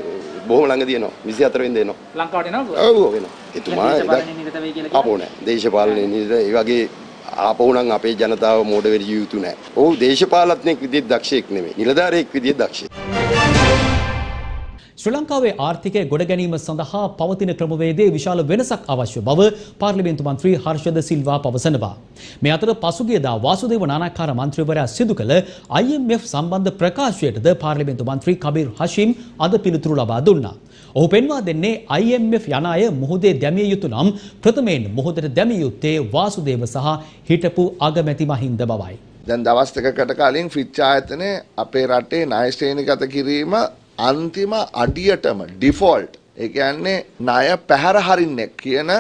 බොහොම ළඟදී එනවා. 24 වෙනිදා එනවා. ලංකාවට එනවා? ඔව් එනවා. එතුමා ආපෝ නැහැ. දේශපාලනේ නේද? ඒ වගේ ආපෝ නම් අපේ ජනතාව මෝඩ වෙරිය යුතු නැහැ. ඔව් දේශපාලනඥයෙක් විදිහට දක්ෂයෙක් නෙමෙයි. නිලධාරියෙක් විදිහට දක්ෂයෙක්. ශ්‍රී ලංකාවේ ආර්ථිකය ගොඩ ගැනීම සඳහා පවතින ක්‍රමවේදයේ විශාල වෙනසක් අවශ්‍ය බව පාර්ලිමේන්තු මන්ත්‍රී හර්ෂද සිල්වා පවසනවා. මේ අතර පසුගියදා වාසුදේව නානාකාර මන්ත්‍රීවරයා සිදු කළ IMF සම්බන්ධ ප්‍රකාශයටද පාර්ලිමේන්තු මන්ත්‍රී කබීර් හෂීම් අද පිළිතුරු ලබා දුන්නා. ඔහු පෙන්වා දෙන්නේ IMF යන අය මොහොතේ දැමිය යුතු නම් ප්‍රථමයෙන් මොහොතට දැමිය යුත්තේ වාසුදේව සහ හිටපු අගමැති මහින්ද බවයි. දැන් දවස් දෙකකට කලින් ෆිච් ආයතනයේ අපේ රටේ ණය ශ්‍රේණිගත කිරීම අන්තිම අඩියටම ඩිෆෝල්ට් ඒ කියන්නේ ණය පැහැර හරින්නේ කියන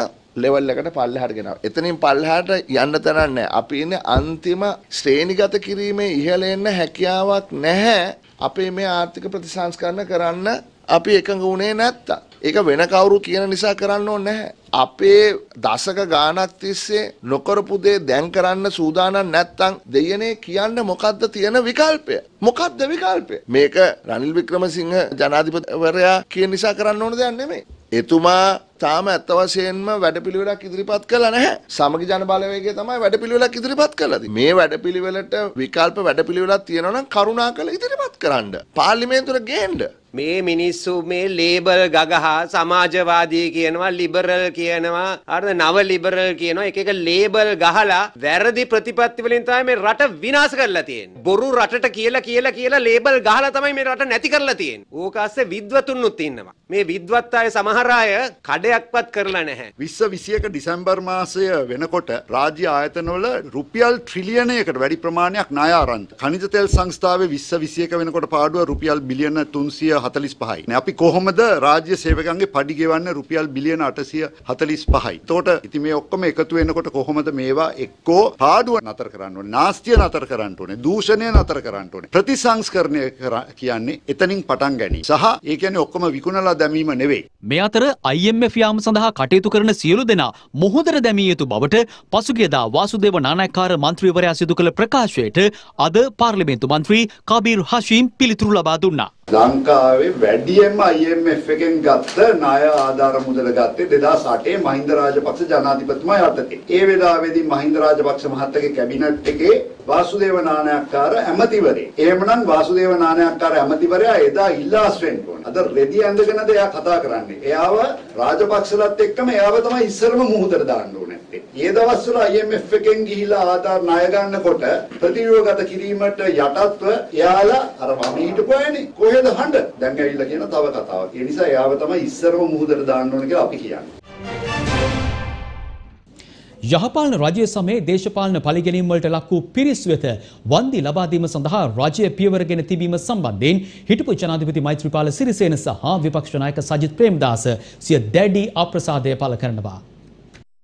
ලෙවල් එකට පල්ලෙහාට ගෙනවා. එතනින් පල්ලෙහාට යන්න තැනක් නැහැ. අපි ඉන්නේ අන්තිම ශ්‍රේණිගත කිරීමේ ඉහළ එන්න හැකියාවක් නැහැ. අපේ මේ ආර්ථික ප්‍රතිසංස්කරණ කරන්න අපි එකඟ වුණේ නැත්තම්. ඒක වෙන කවුරු කියන නිසා කරන්න ඕනේ නැහැ. අපේ දශක ගාණක් තිස්සේ නොකරපු දේ දැන් කරන්න සූදානම් නැත්තම් දෙයනේ කියන්න මොකද්ද තියෙන විකල්පය? මොකක්ද විකල්පය? මේක රනිල් වික්‍රමසිංහ ජනාධිපතිවරයා කියන නිසා කරන්න ඕන දෙයක් නෙමෙයි. එතුමා තාම ඇත්ත වශයෙන්ම වැඩපිළිවෙලක් ඉදිරිපත් කළා නැහැ. සමගි ජන බලවේගය තමයි වැඩපිළිවෙලක් ඉදිරිපත් කළා. මේ වැඩපිළිවෙලට විකල්ප වැඩපිළිවෙලක් තියෙනවා නම් කරුණාකර ඉදිරිපත් කරන්න. පාර්ලිමේන්තුවට ගේන්න. මේ මිනිස්සු මේ ලේබල් ගගහා සමාජවාදී කියනවා, ලිබරල් කියනවා, අර නව ලිබරල් කියනවා. එක එක ලේබල් ගහලා වැරදි ප්‍රතිපත්ති වලින් තමයි මේ රට විනාශ කරලා තියෙන්නේ. බොරු රටට කියලා ලේබල් ගහලා තමයි මේ රට නැති කරලා තියෙන්නේ. ඕක ඇස්සේ විද්වතුන්ුත් ඉන්නවා. මේ විද්වත් අය සමහර අය කඩයක්වත් කරලා නැහැ. 2021 දෙසැම්බර් මාසය වෙනකොට රාජ්‍ය ආයතනවල රුපියල් ට්‍රිලියනයකට වැඩි ප්‍රමාණයක් ණය ආරන්ත. ඛනිජ තෙල් සංස්ථාවේ 2021 වෙනකොට පාඩුව රුපියල් බිලියන 345යි. නේ අපි කොහොමද රාජ්‍ය සේවකයන්ගේ පඩි ගෙවන්නේ රුපියල් බිලියන 845යි. එතකොට ඉතින් මේ ඔක්කොම එකතු වෙනකොට කොහොමද මේවා එක්කෝ පාඩුව නතර කරන්න ඕනේ, නාස්තිය නතර කරන්න ඕනේ, දූෂණය නතර කරන්න ඕනේ. ප්‍රතිසංස්කරණය කියන්නේ එතනින් පටන් ගැනීම සහ ඒ කියන්නේ ඔක්කොම විකුණලා දැමීම නෙවෙයි. මේ අතර IMF යාම සඳහා කටයුතු කරන සියලු දෙනා මොහොතට දැමිය යුතු බවට පසුගියදා වාසුදේව නානායක්කාර මන්ත්‍රීවරයා සිදු කළ ප්‍රකාශයට අද පාර්ලිමේන්තු මන්ත්‍රී කබීර් හෂීම් පිළිතුරු ලබා දුන්නා. ලංකාවේ වැඩියෙන්ම IMF එකෙන් ගත්ත ණය ආධාර මුදල ගත්තේ 2008 මහින්ද රාජපක්ෂ ජනාධිපතිතුමා යටතේ. ඒ වෙලාවේදී මහින්ද රාජපක්ෂ මහත්තයාගේ කැබිනට් එකේ වාසුදේව නානායක්කාර ඇමතිවරේ. එහෙමනම් වාසුදේව නානායක්කාර ඇමතිවරයා එදා ඉල්ලාස් වෙන්න ඕන. අද රෙදි ඇඳගෙනද එයා කතා කරන්නේ. එයාව රාජපක්ෂලත් එක්කම එයාව තමයි ඉස්සරම මුහුදට දාන්න ඕනේ. ඒ දවස්වල IMF එකෙන් ගිහිලා ආධාර ණය ගන්නකොට ප්‍රතිව්‍යුහගත කිරීමට යටත්ව එයාලා අර මම හිටපුවානේ කොහෙද හඬ? දැන් ඇවිල්ලා කියන තව කතාවක්. ඒ නිසා එයාව තමයි ඉස්සරම මුහුදට දාන්න ඕනේ කියලා අපි කියන්නේ. යහපාලන රජය සමයේ දේශපාලන පරිගැනීම් වලට ලක් වූ පිරිස් වෙත වන්දි ලබා දීම සඳහා රජය පියවරගෙන තිබීම සම්බන්ධයෙන් හිටපු ජනාධිපති මෛත්‍රීපාල සිරිසේන සහ විපක්ෂ නායක සජිත් ප්‍රේමදාස සිය දැඩි අප්‍රසාදය පළ කරනවා.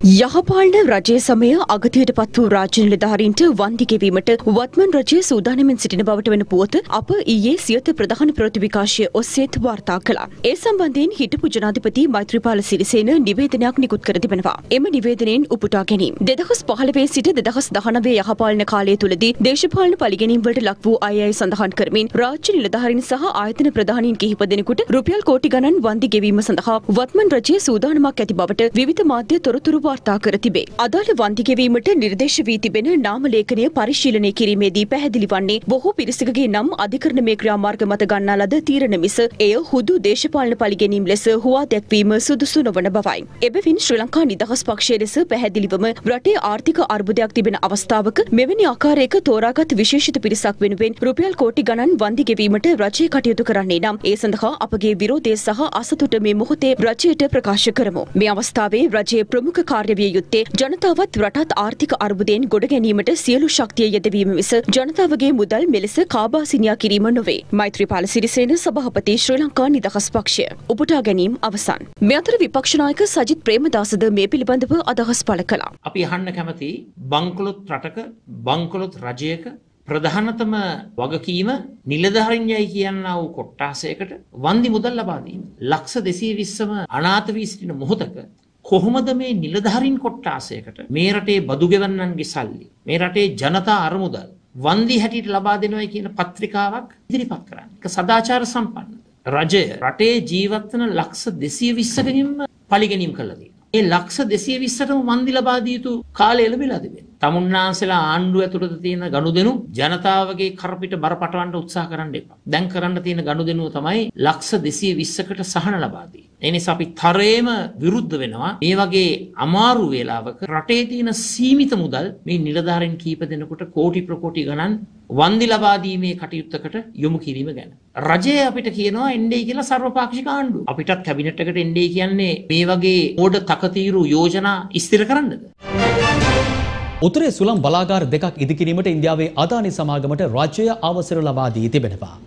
යහපාලන රජය සමය අගතියට පත් වූ රාජ්‍ය නිලධාරීන්ට වන්දි ගෙවීමට වත්මන් රජය සූදානමින් සිටින බවට වෙන පුවත අප ඊයේ සියත ප්‍රධාන ප්‍රවෘත්ති විකාශය ඔස්සේ වාර්තා කළා. ඒ සම්බන්ධයෙන් හිටපු ජනාධිපති මෛත්‍රීපාල සිරිසේන නිවේදනයක් නිකුත් කර තිබෙනවා. එම නිවේදනයෙන් උපුටා ගැනීම 2015 සිට 2019 යහපාලන කාලය තුලදී දේශපාලන පරිගැනීම් වලට ලක් වූ අයයි සඳහන් කරමින් රාජ්‍ය නිලධාරීන් සහ ආයතන ප්‍රධානීන් කිහිප දෙනෙකුට රුපියල් කෝටි ගණන් වන්දි ගෙවීම සඳහා වත්මන් රජය සූදානමක් ඇති බවට විවිධ මාධ්‍ය තොරතුරු Takaratibe. Adal Vantikavimata Nirdeshaviti Bena Namalekane Parishilane Kirime di Pahadilivani, Boho Pirisaki Nam, Adikarna Mekra Markamatagana, the Tiranamisa, Eo Hudu, Deshapal Paliganim Lesser, who are that Pima Sudusunovanabavai. Ebevin Sri Lanka Nidahas Pakshedes, Pahadilivama, Rate Artika Arbudakibin Avastavak, Meveniaka Reka Torakat, Vishish the Pirisak Winwin, Rupial Kotiganan, Vantikavimata, Rache Katiotukaranam, Esandha, Apage Viro de Saha, Asatutame Mohote, Racheta Prakasha Karamo, Meavastave, Rache Promuka. Yute, Jonathavat Ratat Arthik Arbuden, Godaganimeter, Sielu Shakti Yatavimis, Jonathavage Mudal, Melissa, Kaba, Sinia Kirimanove, Maithripala Sirisena, Sabahapati, Sri Lanka, Nidahas Paksha, Uputaganim, Avasan. Mathra Vipakshanaka, Sajit Premadasa, the Mapilbandabu, Adahas Palakala. Apihana Kamati, Bankulut Rataka, Bankulut Rajeka. ප්‍රධානතම වගකීම නිලධාරීන්යයි කියනා වූ කොට්ටාසයකට වන්දි මුදල් ලබා දීම ලක්ෂ 220ම අනාථ වී සිටින මොහොතක කොහොමද මේ නිලධාරීන් කොට්ටාසයකට මේ රටේ බදු ගෙවන්නන්ගේ සල්ලි මේ රටේ ජනතා අරමුදල් වන්දි හැටියට ලබා දෙනවයි කියන පත්‍රිකාවක් ඉදිරිපත් කරන්නේ. ඒක සදාචාර සම්පන්න රජය රටේ ජීවත් වන ලක්ෂ 220 ගෙනීම පරිගැනීම් කළා දෙනවා. ඒ ලක්ෂ 220ටම වන්දි ලබා දිය යුතු කාලය ලැබිලා තිබෙනවා. තමුන්නාන්සලා ආණ්ඩුව ඇතුළත තියෙන ගනුදෙනු ජනතාවගේ කරපිට බර පටවන්න උත්සාහ කරන්න එපා. දැන් කරන්න තියෙන ගනුදෙනුව තමයි ලක්ෂ 220කට සහන ලබා දී. ඒ නිසා අපි තරේම විරුද්ධ වෙනවා. මේ වගේ අමාරු වේලාවක රටේ තියෙන සීමිත මුදල් මේ නිලධාරීන් කීප දෙනෙකුට කෝටි ප්‍රකෝටි ගණන් වන්දි ලබා දීමේ කටයුත්තකට යොමු කිරීම ගැන. රජය අපිට කියනවා එන්නේ කියලා සර්වපාක්ෂික ආණ්ඩුව. අපිටත් කැබිනට් එකට එන්නේ කියන්නේ මේ වගේ ඕඩ තකතිරු යෝජනා ඉස්තිර කරන්නද? උතුරේ සුළං බලාගාර දෙකක් ඉදිකිරීමට ඉන්දියාවේ අදානි සමාගමට රාජ්‍ය අවසර ලබා දී තිබෙනවා.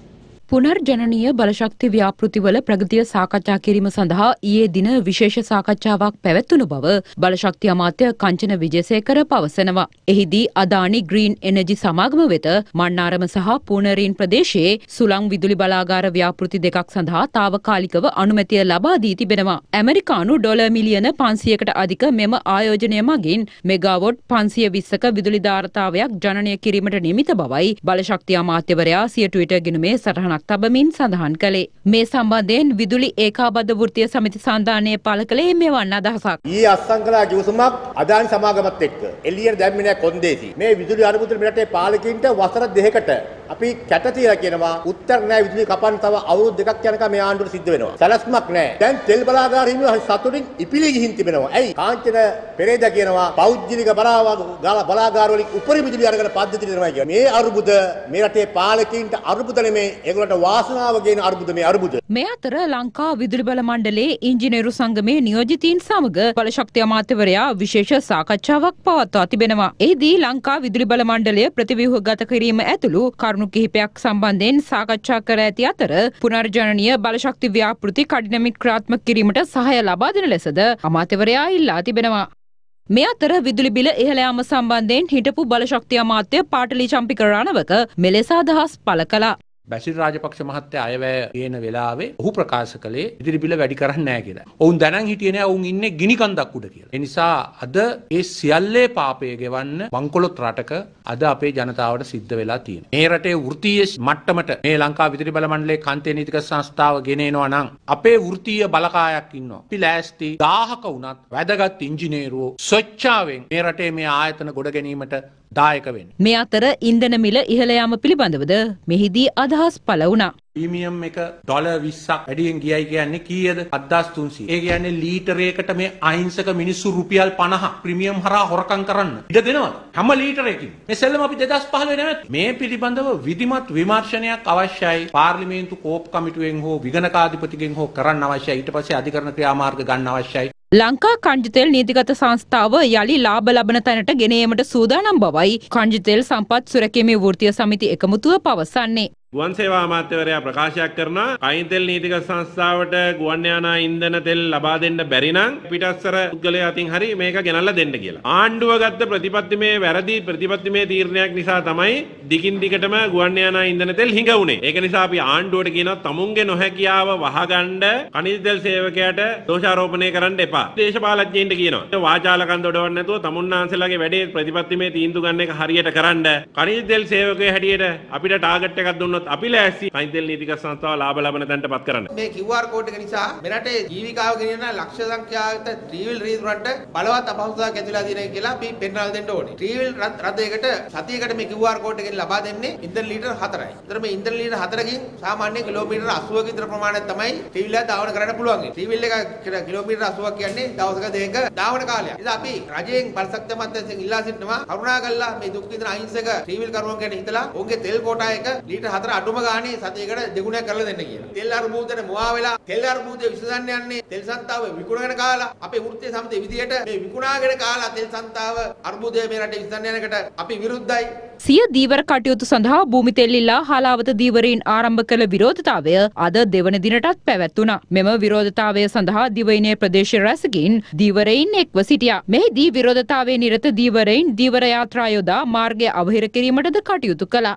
පුනර්ජනනීය බලශක්ති ව්‍යාපෘතිවල ප්‍රගතිය සාකච්ඡා කිරීම සඳහා ඊයේ දින විශේෂ සාකච්ඡාවක් පැවැත්වුණු බව බලශක්ති අමාත්‍ය කංචන විජේසේකර පවසනවා. එහිදී අදානි ග්‍රීන් එනර්ජි සමාගම වෙත මන්නාරම සහ පුනරීන් ප්‍රදේශයේ සුළං විදුලි බලාගාර ව්‍යාපෘති දෙකක් සඳහා తాවකාලිකව අනුමැතිය ලබා දී තිබෙනවා. ඇමරිකානු ඩොලර් මිලියන 500කට අධික මෙම ආයෝජනය මගින් මෙගාවොට් 520ක විදුලි ධාරතාවයක් ජනනය කිරීමට නියමිත බවයි බලශක්ති අමාත්‍යවරයා සිය ට්විටර්ගිනුමේ සටහනක් තබමින් සඳහන් කළේ. මේ සම්බන්ධයෙන් විදුලි ඒකාබද්ධ වෘත්තීය සමිති සංධානයේ පළ කළේ මෙවන් අදහසක්. ඊ අස්සංකලා ජූසුමක් අදානි සමාගමත් එක්ක එළියට දැම්මේ නැහැ කොන්දේසි. මේ විදුලි අරමුදල මෙරටේ පාලකීන්ට වසර 2කට අපි කැට තියලා කියනවා උත්තර නැහැ විදුලි කපන්න තව අවුරුදු 2ක් යනකම් මේ ආණ්ඩුවට සිද්ධ වෙනවා. සැලැස්මක් නැහැ. දැන් තෙල් බලාගාර හිමියෝ සතුටින් ඉපිලි ගිහින් තිබෙනවා. ඇයි? කාංචන පෙරේද කියනවා පෞද්ගලික බලාගාර වලින් උපරිම විදුලි අරගෙන පද්ධතිය දෙනවා කියනවා. මේ අරුබුද මේ රටේ පාලකීන්ට අරුබුද නෙමේ ඒගොල්ලෝ මේ අතර ලංකා විදුලි බල මණ්ඩලයේ ඉංජිනේරු සංගමේ නියෝජිතයින් සමග බලශක්ති අමාත්‍යවරයා විශේෂ සාකච්ඡාවක් පවත්වා තිබෙනවා. එහිදී ලංකා විදුලි බල මණ්ඩලය ප්‍රතිව්‍යුහගත කිරීම ඇතුළු කරුණු කිහිපයක් සම්බන්ධයෙන් සාකච්ඡා කර ඇති අතර පුනර්ජනනීය බලශක්ති ව්‍යාපෘති කඩිනමින් ක්‍රියාත්මක කිරීමට සහාය ලබා දෙන ලෙසද අමාත්‍යවරයා ඉල්ලා තිබෙනවා. මේ අතර විදුලි බිල ඉහළ යාම සම්බන්ධයෙන් හිටපු බලශක්ති අමාත්‍ය පාටලි චම්පික රණවක මෙලෙස අදහස් පළ කළා. බැසිල් රාජපක්ෂ මහත්තයා අයවැය කියන වෙලාවේ ඔහු ප්‍රකාශ කළේ ඉදිරි බිල වැඩි කරන්නේ නැහැ කියලා. ඔවුන් දැනන් හිටියේ නැහැ ඔවුන් ඉන්නේ ගිනි කන්දක් උඩ කියලා. ඒ නිසා අද මේ සියල්ලේ පාපය ගෙවන්න බංකොලොත් රටක අද අපේ ජනතාවට සිද්ධ වෙලා තියෙනවා. මේ රටේ වෘත්තීය මට්ටමට මේ ලංකා විදුලි බල මණ්ඩලයේ කාන්තේ නීතික සංස්ථාව ගෙන එනවා නම් අපේ වෘත්තීය බලකායක් ඉන්නවා. අපි ලෑස්ති 1000ක වුණත් වැඩගත් ඉංජිනේරුවෝ ස්වච්ඡාවෙන් මේ රටේ මේ ආයතන ගොඩ ගැනීමට දායක වෙන්නේ. මේ අතර ඉන්ධන මිල ඉහළ යාම පිළිබඳවද මෙහිදී අදහස් පළ වුණා. ප්‍රීමියම් එක $20ක් වැඩියෙන් ගියයි කියන්නේ කීයද? 7300. ඒ කියන්නේ ලීටරයකට මේ අහිංසක මිනිස්සු රුපියල් 50 ප්‍රීමියම් හරහා හොරකම් කරන්න ඉඩ දෙනවද? හැම ලීටරයකින්. මේ සෙල්ලම අපි 2015 නැවැත්තුවා. මේ පිළිබඳව විධිමත් විමර්ශනයක් අවශ්‍යයි. පාර්ලිමේන්තු කෝප් කමිටුවෙන් හෝ විගණකාධිපතිගෙන් හෝ කරන්න අවශ්‍යයි. ඊට පස්සේ අධිකරණ ක්‍රියාමාර්ග ගන්න අවශ්‍යයි. ලංකා කංජිතෙල් නීතිගත සංස්ථාව යළි ලාභ ලබන තැනට ගෙන ඒමට සූදානම් බවයි කංජිතෙල් සම්පත් සුරැකීමේ වෘත්තීය සමිති එකමුතුව පවසන්නේ. ගුවන් සේවා අමාත්‍යවරයා ප්‍රකාශයක් කරනවා කයින් තෙල් නීතික සංස්ථාවට ගුවන් යාන ඉන්ධන තෙල් ලබා දෙන්න බැරි නම් පිටස්සර පුද්ගලයා අතින් හරි මේක ගෙනල්ලා දෙන්න කියලා. ආණ්ඩුව ගත්ත ප්‍රතිපත්තිමේ වැරදි ප්‍රතිපත්තිමේ තීරණයක් නිසා තමයි දිගින් දිගටම ගුවන් යාන ඉන්ධන තෙල් හිඟ වුනේ. ඒක නිසා අපි ආණ්ඩුවට කියනවා තමුන්ගේ නොහැකියාව වහගන්න කනිදි තෙල් සේවකයාට දෝෂාරෝපණය කරන්න එපා. දේශපාලඥයින්ට කියනවා වාචාලකම් දොඩවන්න නැතුව තමුන්නාන්සලාගේ වැඩේ ප්‍රතිපත්තිමේ තීන්දුව ගන්න එක හරියට කරන්න. කනිදි තෙල් සේවකයා හැටියට අපිට ටාගට් එකක් දුන්න අපිල ඇසි කයිදෙල් නීතික සංස්ථාව ලාභ ලබන තැනට පත් කරන්න. මේ QR code එක නිසා මෙරට ජීවිකාව ගෙනියන ලක්ෂ සංඛ්‍යාත ත්‍රිවිල් රීදුරන්ට බලවත් අපහසුතාවක් ඇතිලා දිනේ කියලා අපි පෙන්වලා දෙන්න ඕනේ. ත්‍රිවිල් රථයකට සතියකට මේ QR code එකෙන් ලබා දෙන්නේ ඉන්ධන ලීටර් 4යි. ඒතර මේ ඉන්ධන ලීටර් 4කින් සාමාන්‍ය කිලෝමීටර 80ක විතර ප්‍රමාණයක් තමයි ත්‍රිවිල් එක ධාවන කරන්න පුළුවන්. ත්‍රිවිල් එක කිලෝමීටර 80ක් කියන්නේ දවසක දෙක ධාවන කාලයක්. ඉතින් අපි රජයෙන් බලශක්ති මණ්ඩලයෙන් ඉල්ලා සිටිනවා කරුණාකරලා මේ දුක් විඳින අහිංසක ත්‍රිවිල් කරුවන් ගැන හිතලා ඔවුන්ගේ තෙල් කෝටා එක ලීටර් 4 අඩුම ගානේ සතියකට දෙගුණයක් කරලා දෙන්න කියලා. තෙල් අර්බුදනේ මොවා වෙලා තෙල් අර්බුදේ විසඳන්න යන්නේ තෙල් සන්තාව විකුණගෙන කාලා අපේ වෘත්තීය සමිතිය විදියට මේ විකුණාගෙන කාලා තෙල් සන්තාව අර්බුදේ මේ රටේ විසඳන්න යනකට අපි විරුද්ධයි. සිය දීවර කටයුතු සඳහා භූමි තෙල් ඉල්ලා හලාවත දීවරයෙන් ආරම්භ කළ විරෝධතාවය අද දෙවන දිනටත් පැවැත්ුණා. මෙම විරෝධතාවය සඳහා දිවයිනේ ප්‍රදේශ රැසකින් දීවරයෙන් එක්ව සිටියා. මෙහිදී විරෝධතාවයේ නිරත දීවරයෙන් දීවර යාත්‍රා යොදා මාර්ගය අවහිර කිරීමටද කටයුතු කළා.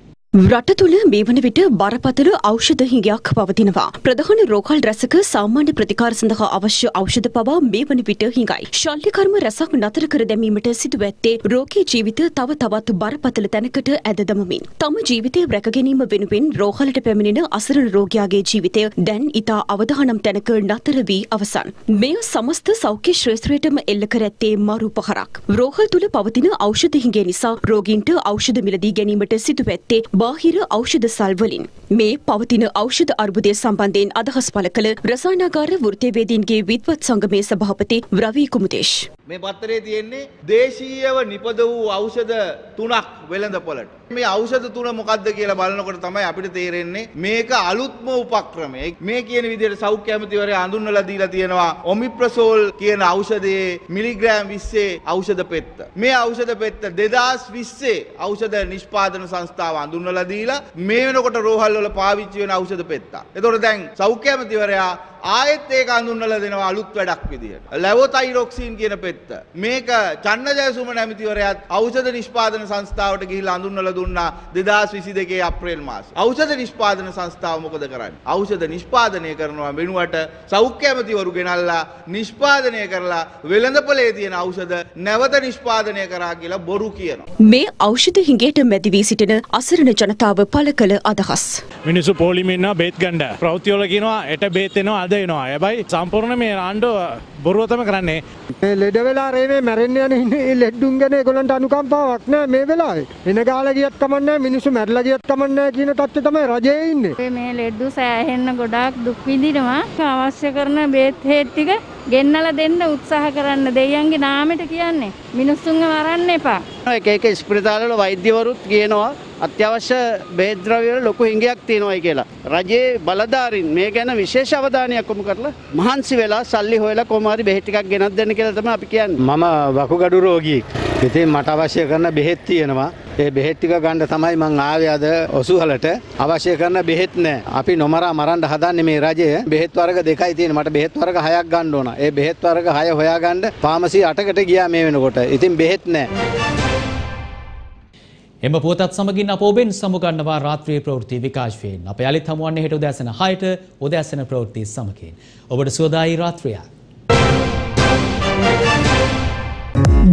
රට තුල මේ වන විට බරපතල ඖෂධ හිඟයක් පවතිනවා. ප්‍රධාන රෝහල් රැසක සාමාන්‍ය ප්‍රතිකාර සඳහා අවශ්‍ය ඖෂධ පවා මේ වන විට හිඟයි. ශල්‍යකර්ම රැසක් නතර කර දැමීමට සිදු ඇත්තේ රෝගී ජීවිත තව තවත් බරපතල තැනකට ඇද දමමින්. තම ජීවිතය රැක ගැනීම වෙනුවෙන් රෝහලට පැමිණෙන අසරණ රෝගියාගේ ජීවිතය දැන් ඉතා අවදානම් තැනක නතර වී අවසන්. මෙය සමස්ත සෞඛ්‍ය ශ්‍රේෂ්ත්‍රයටම එල්ල කර ඇත්තේ මරු පහරක්. රෝහල් තුල පවතින ඖෂධ හිඟේ නිසා රෝගීන්ට ඖෂධ මිලදී ගැනීමට සිදු ඇත්තේ බාහිර ඖෂධ සල්වලින්. මේ පවතින ඖෂධ අර්බුදය සම්බන්ධයෙන් අදහස් පළ කළ රසායනාගාර වෘත්තීයවේදීන්ගේ විද්වත් සංගමේ සභාපති රවි කුමුදේශ්. මේ පත්‍රයේ තියෙන්නේ දේශීයව නිපද වූ ඖෂධ 3ක් වෙළඳපොළට. මේ ඖෂධ 3 මොකක්ද කියලා බලනකොට තමයි අපිට තේරෙන්නේ මේක අලුත්ම උපක්‍රමයක්. මේ කියන විදිහට සෞඛ්‍ය ඇමතිවරයා හඳුන්වලා දීලා තියෙනවා ඔමිප්‍රසෝල් කියන ඖෂධයේ මිලිග්‍රෑම් 20 ඖෂධ පෙත්ත. මේ ඖෂධ පෙත්ත 2020 ඖෂධ නිෂ්පාදන සංස්ථාව හඳුන්වලා දීලා මේ වෙනකොට රෝහල් වල පාවිච්චි වෙන ඖෂධ පෙත්තා. ඒතකොට දැන් සෞඛ්‍ය ඇමතිවරයා ආයෙත් ඒක හඳුන්වලා දෙනවා අලුත් වැඩක් විදියට. ලැවොතයිරොක්සින් කියන පෙත්ත. මේක චන්නජයසුමන ඇමතිවරයාත් ඖෂධ නිෂ්පාදන සංස්ථාවට ගිහිල්ලා හඳුන්වලා දුන්නා 2022 අප්‍රේල් මාසේ. ඖෂධ නිෂ්පාදන සංස්ථාව මොකද කරන්නේ? ඖෂධ නිෂ්පාදනය කරනවා වෙනුවට සෞඛ්‍ය ඇමතිවරු ගෙනල්ලා නිෂ්පාදනය කරලා වෙළඳපොලේ තියෙන ඖෂධ නැවත නිෂ්පාදනය කරා කියලා බොරු කියනවා. මේ ඖෂධ හිඟේට මැදි වී සිටින අසරණ ජනතාව පළ කළ අදහස්. මිනිසු පොලිමෙන්න බේත් ගන්න ප්‍රවෘත්තිවල කියනවා එට බේත් එනවා අද එනවා. හැබැයි සම්පූර්ණ මේ ආණ්ඩුව බොරුව තමයි කරන්නේ. මේ ලෙඩ වෙලා රේවේ මැරෙන්න යන ලෙඩුන් ගැන ඒගොල්ලන්ට අනුකම්පාවක් නැහැ මේ වෙලාවේ. එන ගාලා ගියත් කමක් නැහැ, මිනිසු මැරිලා ගියත් කමක් නැහැ කියන තත්ත්වය තමයි රජයේ ඉන්නේ. මේ ලෙඩු සෑහෙන්න ගොඩාක් දුක් විඳිනවා. අවශ්‍ය කරන බේත් හේත් ටික ගෙන්නලා දෙන්න උත්සාහ කරන්න දෙයියන්ගේ නාමයට කියන්නේ. මිනිසුන්ව මරන්න එපා. එක එක ස්පිරිතාලවල වෛද්‍යවරුත් කියනවා අත්‍යවශ්‍ය බේද්‍රව්‍යවල ලොකු හිඟයක් තියෙනවායි කියලා. රජයේ බලධාරීන් මේ ගැන විශේෂ අවධානයක් යොමු කරලා මහන්සි වෙලා සල්ලි හොයලා කොහොම හරි බෙහෙත් ටිකක් ගෙනත් දෙන්න කියලා තමයි අපි කියන්නේ. මම වකුගඩු රෝගියෙක්. ඉතින් මට අවශ්‍ය කරන බෙහෙත් තියෙනවා. ඒ බෙහෙත් ටික ගන්න තමයි මං ආවේ අද ඔසුහලට. අවශ්‍ය කරන බෙහෙත් නැහැ. අපි නොමරා මරන්න හදන්නේ මේ රජය. බෙහෙත් වර්ග දෙකයි තියෙන්නේ. මට බෙහෙත් වර්ග 6ක් ගන්න ඕන. ඒ බෙහෙත් වර්ග 6 හොයාගන්න ෆාමසි 8කට ගියා මේ වෙනකොට. ඉතින් බෙහෙත් නැහැ. එම පුවතත් සමගින් අප ඔබෙන් සමුගන්නවා රාත්‍රියේ ප්‍රවෘත්ති විකාශයෙන්. අප යලිත් හමුවන්නේ හෙට උදෑසන 6ට උදෑසන ප්‍රවෘත්ති සමගින්. ඔබට සුවදායි රාත්‍රියක්.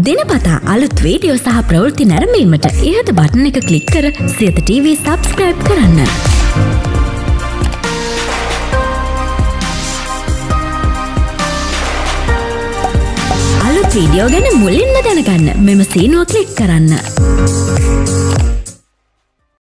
දිනපතා අලුත් වීඩියෝ සහ ප්‍රවෘත්ති නැරඹීමට ඉහත බටන් එක ක්ලික් කර සියත TV subscribe කරන්න. වීඩියෝ ගැන මුලින්ම දැනගන්න මෙම සීනුව ක්ලික් කරන්න.